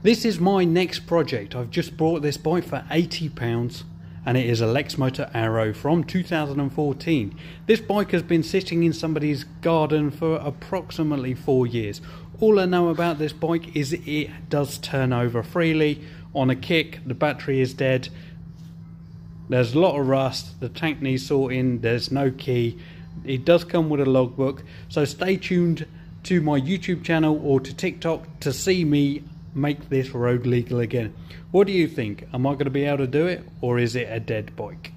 This is my next project. I've just bought this bike for £80 and it is a Lexmoto Arrow from 2014. This bike has been sitting in somebody's garden for approximately 4 years. All I know about this bike is it does turn over freely on a kick. The battery is dead. There's a lot of rust. The tank needs sorting. There's no key. It does come with a logbook. So stay tuned to my YouTube channel or to TikTok to see me make this road legal again. What do you think? Am I going to be able to do it, or is it a dead bike?